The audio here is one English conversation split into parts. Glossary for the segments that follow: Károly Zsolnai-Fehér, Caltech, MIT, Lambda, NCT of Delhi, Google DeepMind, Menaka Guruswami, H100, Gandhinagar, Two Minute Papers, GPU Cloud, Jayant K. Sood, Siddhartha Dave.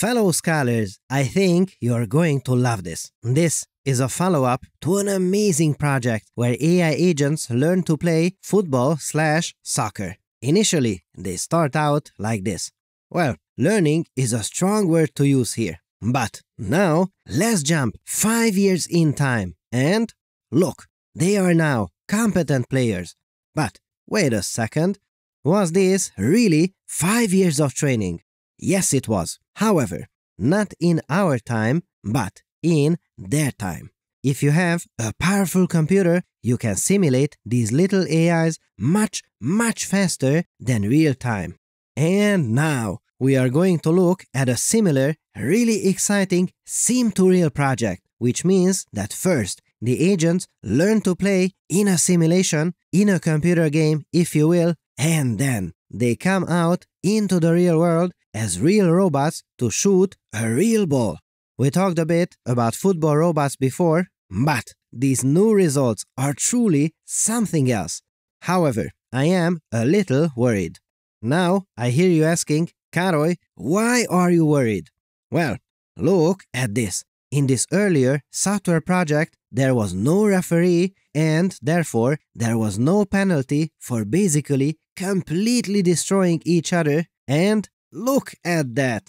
Fellow scholars, I think you're going to love this. This is a follow-up to an amazing project where AI agents learn to play football/soccer. Initially, they start out like this. Well, learning is a strong word to use here. But now, let's jump 5 years in time and look, they are now competent players. But wait a second, was this really 5 years of training? Yes, it was. However, not in our time, but in their time. If you have a powerful computer, you can simulate these little AIs much, much faster than real time. And now, we are going to look at a similar, really exciting sim-to-real project, which means that first, the agents learn to play in a simulation, in a computer game, if you will, and then they come out into the real world as real robots to shoot a real ball. We talked a bit about football robots before, but these new results are truly something else. However, I am a little worried. Now, I hear you asking, Károly, why are you worried? Well, look at this. In this earlier software project, there was no referee and therefore there was no penalty for basically completely destroying each other, and look at that!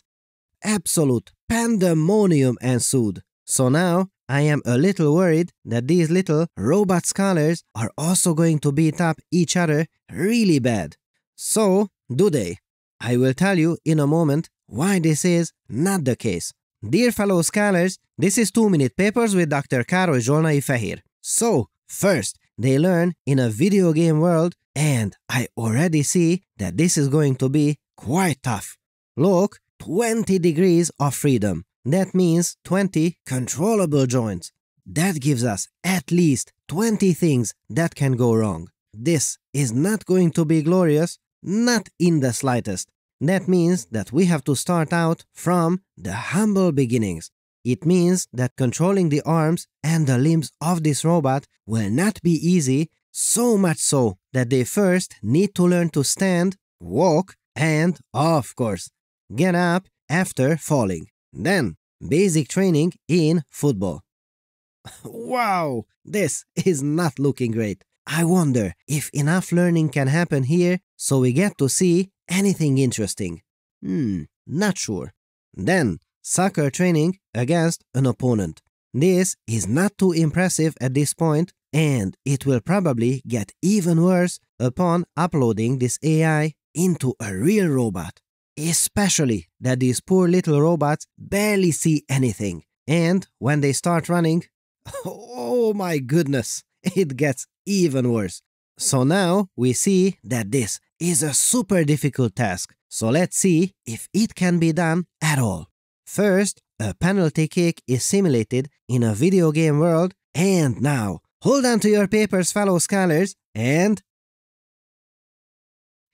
Absolute pandemonium ensued. So now I am a little worried that these little robot scholars are also going to beat up each other really bad. So do they? I will tell you in a moment why this is not the case. Dear fellow scholars, this is 2 Minute Papers with Dr. Károly Zsolnai-Fehér. So, first, they learn in a video game world, and I already see that this is going to be quite tough. Look, 20 degrees of freedom. That means 20 controllable joints. That gives us at least 20 things that can go wrong. This is not going to be glorious, not in the slightest. That means that we have to start out from the humble beginnings. It means that controlling the arms and the limbs of this robot will not be easy, so much so that they first need to learn to stand, walk, and, of course, get up after falling. Then, basic training in football. Wow, this is not looking great. I wonder if enough learning can happen here so we get to see anything interesting? Not sure. Then, soccer training against an opponent. This is not too impressive at this point, and it will probably get even worse upon uploading this AI into a real robot. Especially that these poor little robots barely see anything, and when they start running, oh my goodness, it gets even worse. So now we see that this is a super difficult task, so let's see if it can be done at all. First, a penalty kick is simulated in a video game world, and now, hold on to your papers, fellow scholars, and...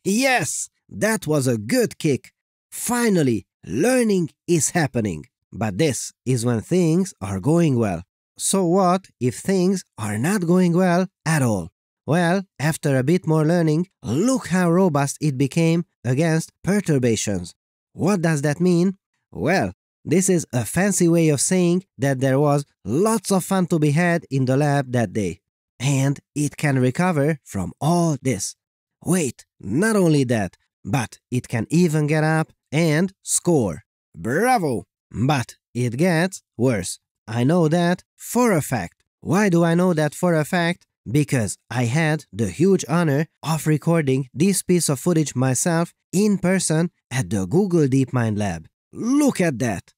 yes, that was a good kick! Finally, learning is happening. But this is when things are going well. So what if things are not going well at all? Well, after a bit more learning, look how robust it became against perturbations. What does that mean? Well, this is a fancy way of saying that there was lots of fun to be had in the lab that day. And it can recover from all this. Wait, not only that, but it can even get up and score. Bravo! But it gets worse. I know that for a fact. Why do I know that for a fact? Because I had the huge honor of recording this piece of footage myself in person at the Google DeepMind lab. Look at that!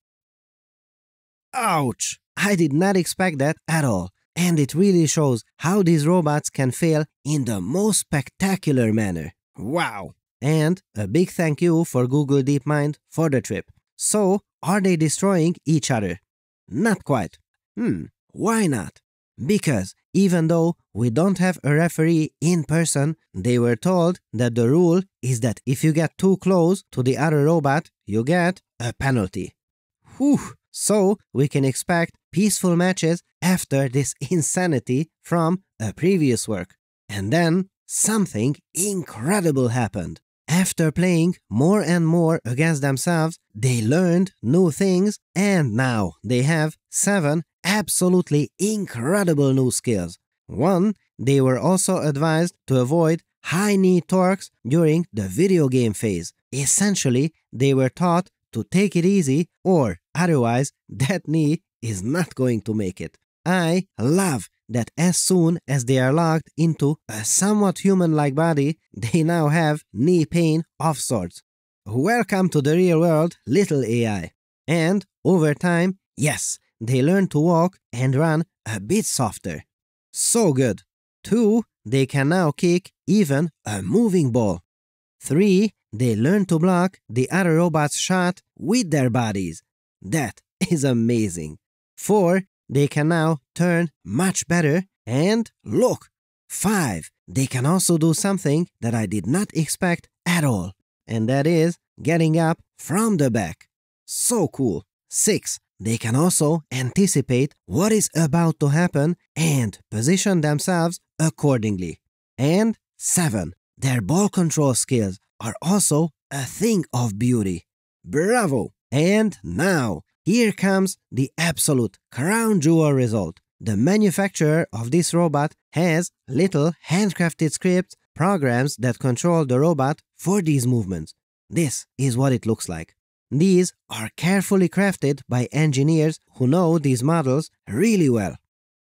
Ouch! I did not expect that at all, and it really shows how these robots can fail in the most spectacular manner. Wow! And a big thank you for Google DeepMind for the trip. So, are they destroying each other? Not quite. Why not? Because even though we don't have a referee in person, they were told that the rule is that if you get too close to the other robot, you get a penalty. Whew! So we can expect peaceful matches after this insanity from a previous work. And then something incredible happened. After playing more and more against themselves, they learned new things, and now they have 7 absolutely incredible new skills. 1. They were also advised to avoid high-knee torques during the video game phase. Essentially, they were taught to take it easy, or otherwise that knee is not going to make it. I love that as soon as they are locked into a somewhat human-like body, they now have knee pain of sorts. Welcome to the real world, little AI. And over time, yes, they learn to walk and run a bit softer. So good. 2. They can now kick even a moving ball. 3. They learn to block the other robot's shot with their bodies. That is amazing. 4. They can now turn much better, and look! 5. They can also do something that I did not expect at all, and that is getting up from the back. So cool! 6. They can also anticipate what is about to happen and position themselves accordingly. And 7. Their ball control skills are also a thing of beauty. Bravo! And now, here comes the absolute crown jewel result. The manufacturer of this robot has little handcrafted scripts, programs that control the robot for these movements. This is what it looks like. These are carefully crafted by engineers who know these models really well.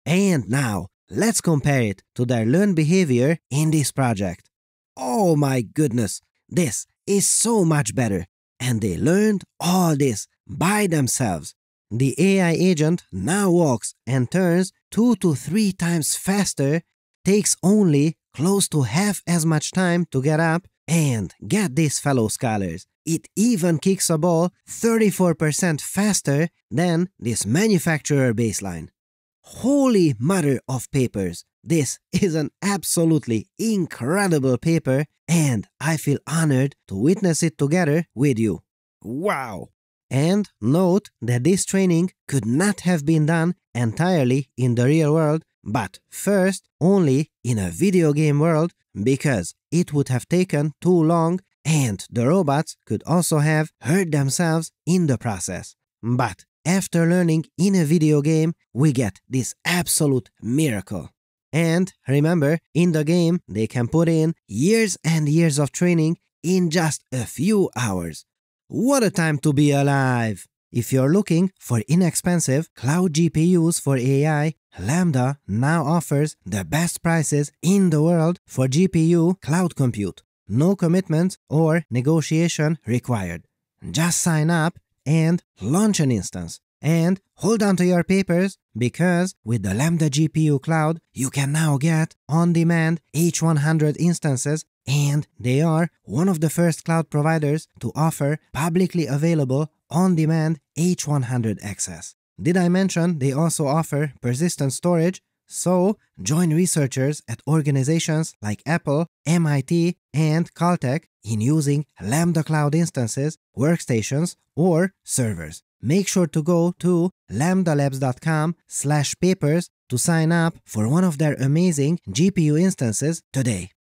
And now, let's compare it to their learned behavior in this project. Oh my goodness, this is so much better. And they learned all this by themselves. The AI agent now walks and turns 2 to 3 times faster, takes only close to half as much time to get up, and get this, fellow scholars, it even kicks a ball 34% faster than this manufacturer baseline. Holy mother of papers! This is an absolutely incredible paper, and I feel honored to witness it together with you. Wow! And note that this training could not have been done entirely in the real world, but first only in a video game world, because it would have taken too long and the robots could also have hurt themselves in the process. But after learning in a video game, we get this absolute miracle. And remember, in the game, they can put in years and years of training in just a few hours. What a time to be alive! If you're looking for inexpensive cloud GPUs for AI, Lambda now offers the best prices in the world for GPU cloud compute. No commitments or negotiation required. Just sign up and launch an instance. And hold on to your papers, because with the Lambda GPU Cloud, you can now get on-demand H100 instances, and they are one of the first cloud providers to offer publicly available on-demand H100 access. Did I mention they also offer persistent storage? So join researchers at organizations like Apple, MIT, and Caltech in using Lambda Cloud instances, workstations, or servers. Make sure to go to lambdalabs.com/papers to sign up for one of their amazing GPU instances today.